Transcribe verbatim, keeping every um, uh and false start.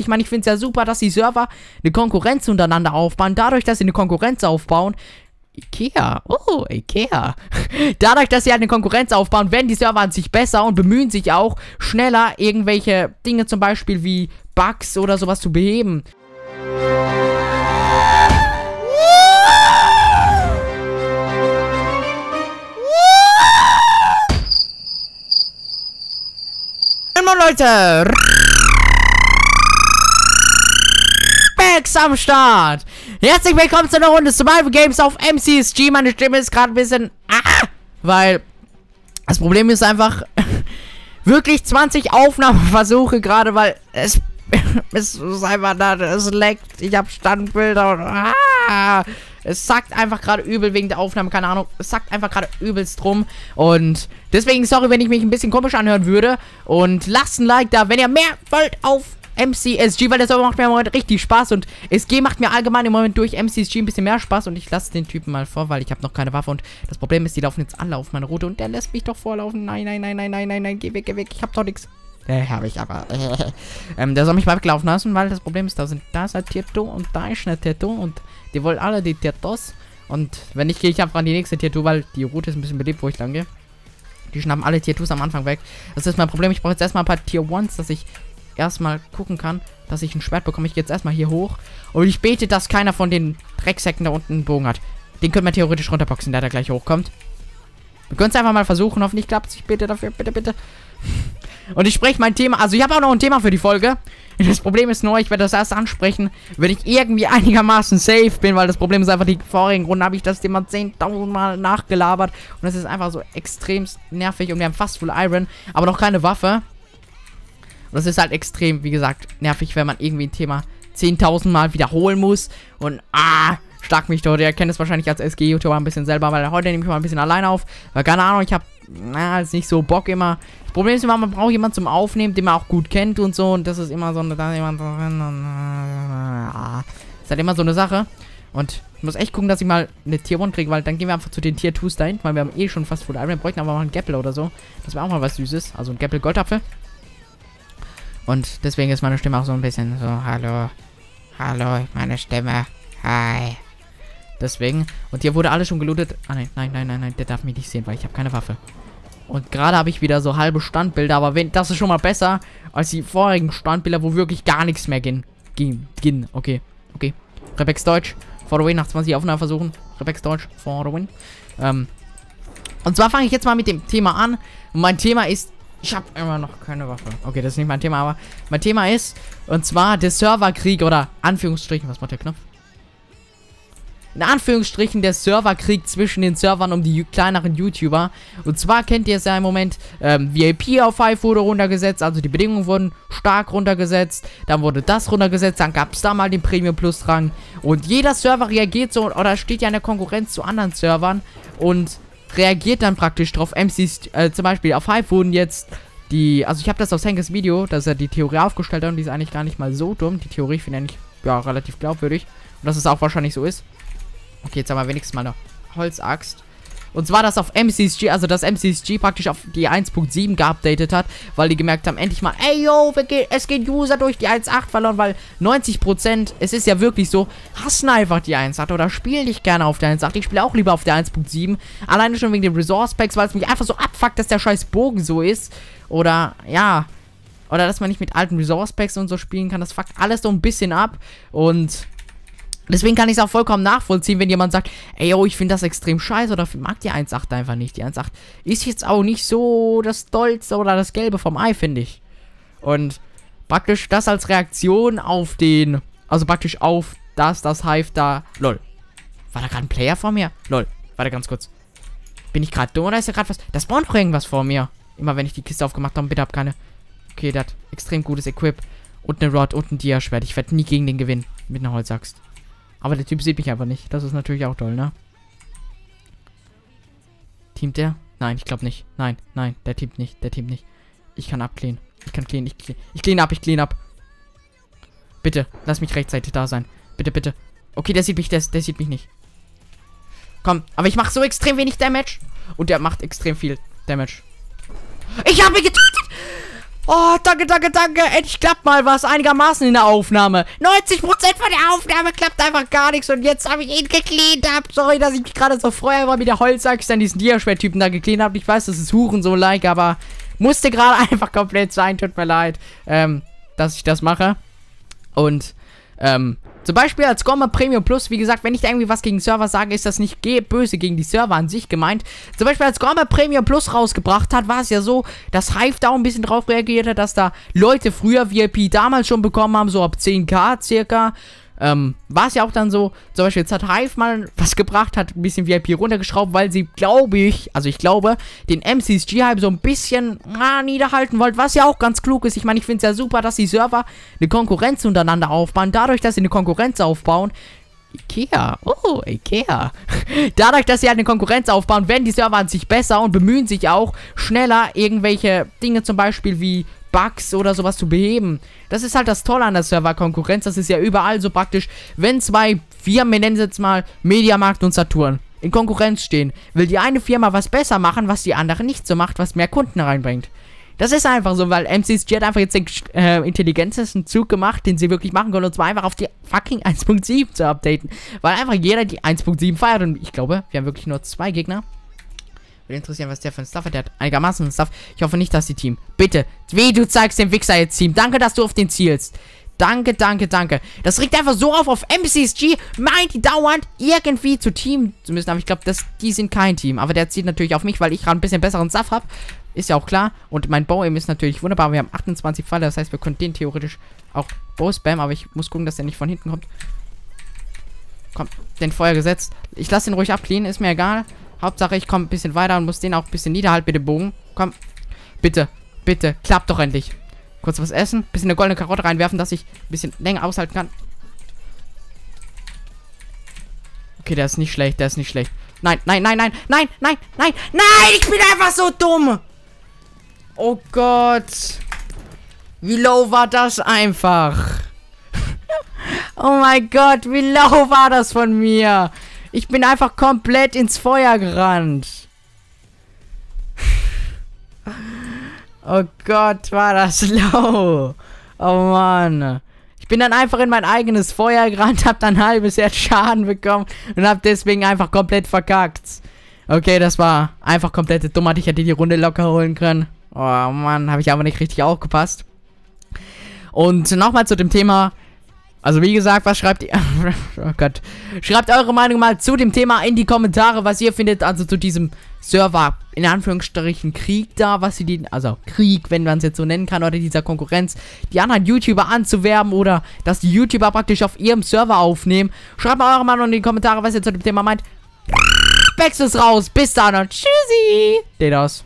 Ich meine, ich finde es ja super, dass die Server eine Konkurrenz untereinander aufbauen. Dadurch, dass sie eine Konkurrenz aufbauen... Ikea, oh, Ikea. Dadurch, dass sie halt eine Konkurrenz aufbauen, werden die Server an sich besser und bemühen sich auch, schneller irgendwelche Dinge zum Beispiel wie Bugs oder sowas zu beheben. Immer Leute! Am Start. Herzlich willkommen zu einer Runde Survival Games auf M C S G. Meine Stimme ist gerade ein bisschen... Ah, weil das Problem ist einfach wirklich zwanzig Aufnahmeversuche gerade, weil es, es ist einfach da, es leckt. Ich habe Standbilder und... Ah, es sackt einfach gerade übel wegen der Aufnahme, keine Ahnung. Es sackt einfach gerade übelst rum. Und deswegen, sorry, wenn ich mich ein bisschen komisch anhören würde. Und lasst ein Like da, wenn ihr mehr wollt auf... M C S G, weil der Server macht mir im Moment richtig Spaß und S G macht mir allgemein im Moment durch M C S G ein bisschen mehr Spaß und ich lasse den Typen mal vor, weil ich habe noch keine Waffe und das Problem ist, die laufen jetzt alle auf meine Route und der lässt mich doch vorlaufen. Nein, nein, nein, nein, nein, nein, nein, geh weg, geh weg, ich habe doch nichts. Äh, habe ich aber. ähm, der soll mich mal weglaufen lassen, weil das Problem ist, da sind da ist ein Tattoo und da ist ein Tattoo und die wollen alle die Tattoos und wenn nicht, gehe ich einfach an die nächste Tattoo, weil die Route ist ein bisschen belebt, wo ich lang gehe. Die schnappen alle Tattoos am Anfang weg. Das ist mein Problem, ich brauche jetzt erstmal ein paar Tier eins, dass ich erstmal gucken kann, dass ich ein Schwert bekomme. Ich gehe jetzt erstmal hier hoch und ich bete, dass keiner von den Drecksäcken da unten einen Bogen hat. Den können wir theoretisch runterboxen, der da gleich hochkommt. Wir können es einfach mal versuchen, hoffentlich klappt es. Ich bete dafür, bitte, bitte. Und ich spreche mein Thema, also ich habe auch noch ein Thema für die Folge. Das Problem ist nur, ich werde das erst ansprechen, wenn ich irgendwie einigermaßen safe bin, weil das Problem ist einfach, die vorigen Runden habe ich das Thema zehntausend Mal nachgelabert und das ist einfach so extrem nervig und wir haben fast Full Iron, aber noch keine Waffe. Das ist halt extrem, wie gesagt, nervig, wenn man irgendwie ein Thema zehntausend Mal wiederholen muss. Und, ah, schlag mich doch. Ihr kennt es wahrscheinlich als S G-YouTuber ein bisschen selber, weil heute nehme ich mal ein bisschen alleine auf. Weil, keine Ahnung, ich habe, na, ist nicht so Bock immer. Das Problem ist immer, man braucht jemanden zum Aufnehmen, den man auch gut kennt und so. Und das ist immer so eine, da jemand, ist halt immer so eine Sache. Und ich muss echt gucken, dass ich mal eine Tier eins kriege, weil dann gehen wir einfach zu den Tier zwei da hinten, weil wir haben eh schon fast Full Iron. Wir bräuchten aber mal einen Geppel oder so. Das wäre auch mal was Süßes. Also ein Geppel-Goldapfel. Und deswegen ist meine Stimme auch so ein bisschen so, hallo, hallo, meine Stimme, hi. Deswegen, und hier wurde alles schon gelootet. Ah, nein, nein, nein, nein, nein, der darf mich nicht sehen, weil ich habe keine Waffe. Und gerade habe ich wieder so halbe Standbilder, aber wenn, das ist schon mal besser als die vorigen Standbilder, wo wirklich gar nichts mehr ging. Ging, ging, okay, okay. Rebex Deutsch, for the win, nach zwanzig Aufnahmen versuchen. Rebex Deutsch, for the win. Ähm, und zwar fange ich jetzt mal mit dem Thema an. Und mein Thema ist... Ich habe immer noch keine Waffe. Okay, das ist nicht mein Thema, aber mein Thema ist, und zwar der Serverkrieg oder Anführungsstrichen, was macht der Knopf? In Anführungsstrichen der Serverkrieg zwischen den Servern um die kleineren YouTuber. Und zwar kennt ihr es ja im Moment, ähm, V I P auf Hive wurde runtergesetzt, also die Bedingungen wurden stark runtergesetzt. Dann wurde das runtergesetzt, dann gab es da mal den Premium Plus Rang. Und jeder Server reagiert so, oder steht ja in der Konkurrenz zu anderen Servern und... reagiert dann praktisch drauf. M Cs, äh, zum Beispiel auf Hive wurden jetzt die, also ich habe das aus Henkes Video, dass er die Theorie aufgestellt hat und die ist eigentlich gar nicht mal so dumm. Die Theorie finde ich, ja, relativ glaubwürdig. Und dass es auch wahrscheinlich so ist. Okay, jetzt haben wir wenigstens mal eine Holzaxt. Und zwar, dass auf M C S G, also dass M C S G praktisch auf die eins Punkt sieben geupdatet hat, weil die gemerkt haben, endlich mal, ey yo, es geht User durch die eins Punkt acht verloren, weil neunzig Prozent, es ist ja wirklich so, hassen einfach die eins Punkt acht oder spielen nicht gerne auf der eins Punkt acht. Ich spiele auch lieber auf der eins Punkt sieben, alleine schon wegen den Resource Packs, weil es mich einfach so abfuckt, dass der scheiß Bogen so ist. Oder, ja, oder dass man nicht mit alten Resource Packs und so spielen kann, das fuckt alles so ein bisschen ab und... Deswegen kann ich es auch vollkommen nachvollziehen, wenn jemand sagt, ey, oh, ich finde das extrem scheiße oder mag die eins Punkt acht einfach nicht. Die eins Punkt acht ist jetzt auch nicht so das Tollste oder das Gelbe vom Ei, finde ich. Und praktisch das als Reaktion auf den, also praktisch auf das, das Hive da, lol. War da gerade ein Player vor mir? Lol, warte ganz kurz. Bin ich gerade dumm oder ist da gerade was? Das spawnt doch irgendwas vor mir. Immer wenn ich die Kiste aufgemacht habe, bitte hab keine. Okay, der hat extrem gutes Equip und eine Rod und ein Diaschwert. Ich werde nie gegen den gewinnen mit einer Holzaxt. Aber der Typ sieht mich einfach nicht. Das ist natürlich auch toll, ne? Teamt der? Nein, ich glaube nicht. Nein, nein, der teamt nicht. Der teamt nicht. Ich kann abclean. Ich kann clean. Ich clean, ich clean ab. Ich clean ab. Bitte, lass mich rechtzeitig da sein. Bitte, bitte. Okay, der sieht mich. Der, der sieht mich nicht. Komm, aber ich mache so extrem wenig Damage. Und der macht extrem viel Damage. Ich habe ihn getötet! Oh, danke, danke, danke. Endlich klappt mal was einigermaßen in der Aufnahme. neunzig Prozent von der Aufnahme klappt einfach gar nichts. Und jetzt habe ich ihn gecleant ab. Sorry, dass ich mich gerade so freue, weil mit der Holzachs dann diesen Diaschwerttypen da gecleant habe. Ich weiß, das ist Huren so like, aber musste gerade einfach komplett sein. Tut mir leid, ähm, dass ich das mache. Und, ähm... zum Beispiel als Gomma Premium Plus, wie gesagt, wenn ich da irgendwie was gegen Server sage, ist das nicht böse gegen die Server an sich gemeint. Zum Beispiel als Gomma Premium Plus rausgebracht hat, war es ja so, dass Hive da ein bisschen drauf reagiert hat, dass da Leute früher V I P damals schon bekommen haben, so ab zehn K circa. Ähm, war es ja auch dann so, zum Beispiel jetzt hat Hive mal was gebracht, hat ein bisschen V I P runtergeschraubt, weil sie, glaube ich, also ich glaube, den M C S G-Hype so ein bisschen ah, niederhalten wollt, was ja auch ganz klug ist. Ich meine, ich finde es ja super, dass die Server eine Konkurrenz untereinander aufbauen. Dadurch, dass sie eine Konkurrenz aufbauen, Ikea, oh, Ikea. Dadurch, dass sie halt eine Konkurrenz aufbauen, werden die Server an sich besser und bemühen sich auch, schneller irgendwelche Dinge zum Beispiel wie Bugs oder sowas zu beheben. Das ist halt das Tolle an der Serverkonkurrenz. Das ist ja überall so praktisch, wenn zwei Firmen, wir nennen es jetzt mal Mediamarkt und Saturn, in Konkurrenz stehen, will die eine Firma was besser machen, was die andere nicht so macht, was mehr Kunden reinbringt. Das ist einfach so, weil M C S G hat einfach jetzt den äh, intelligentesten Zug gemacht, den sie wirklich machen können, und zwar einfach auf die fucking eins Punkt sieben zu updaten, weil einfach jeder die eins Punkt sieben feiert, und ich glaube, wir haben wirklich nur zwei Gegner. Würde interessieren, was der für ein Stuff hat. Der hat einigermaßen Stuff. Ich hoffe nicht, dass die Team. Bitte, wie du zeigst dem Wichser jetzt Team. Danke, dass du auf den zielst. Danke, danke, danke. Das regt einfach so auf, auf M C S G meint die dauernd irgendwie zu Team zu müssen. Aber ich glaube, die sind kein Team. Aber der zieht natürlich auf mich, weil ich gerade ein bisschen besseren Stuff habe. Ist ja auch klar. Und mein Bow-Aim ist natürlich wunderbar. Wir haben achtundzwanzig Pfeile. Das heißt, wir können den theoretisch auch Bow-Spam. Aber ich muss gucken, dass der nicht von hinten kommt. Komm, den Feuer gesetzt. Ich lasse den ruhig abcleanen. Ist mir egal. Hauptsache, ich komme ein bisschen weiter und muss den auch ein bisschen niederhalten mit dem Bogen. Komm. Bitte, bitte. Klappt doch endlich. Kurz was essen, bisschen eine goldene Karotte reinwerfen, dass ich ein bisschen länger aushalten kann. Okay, der ist nicht schlecht, der ist nicht schlecht. Nein, nein, nein, nein, nein, nein, nein, nein, ich bin einfach so dumm. Oh Gott. Wie low war das einfach? Oh mein Gott, wie low war das von mir? Ich bin einfach komplett ins Feuer gerannt. Oh Gott, war das low. Oh Mann. Ich bin dann einfach in mein eigenes Feuer gerannt, hab dann ein halbes Herz Schaden bekommen und hab deswegen einfach komplett verkackt. Okay, das war einfach komplette Dummheit. Ich hätte die Runde locker holen können. Oh Mann, habe ich aber nicht richtig aufgepasst. Und nochmal zu dem Thema. Also wie gesagt, was schreibt ihr? Oh Gott. Schreibt eure Meinung mal zu dem Thema in die Kommentare, was ihr findet, also zu diesem Server, in Anführungsstrichen, Krieg da, was sie den, also Krieg, wenn man es jetzt so nennen kann, oder dieser Konkurrenz, die anderen YouTuber anzuwerben oder dass die YouTuber praktisch auf ihrem Server aufnehmen. Schreibt mal eure Meinung in die Kommentare, was ihr zu dem Thema meint. Backst du's raus, bis dann und tschüssi. Dedos.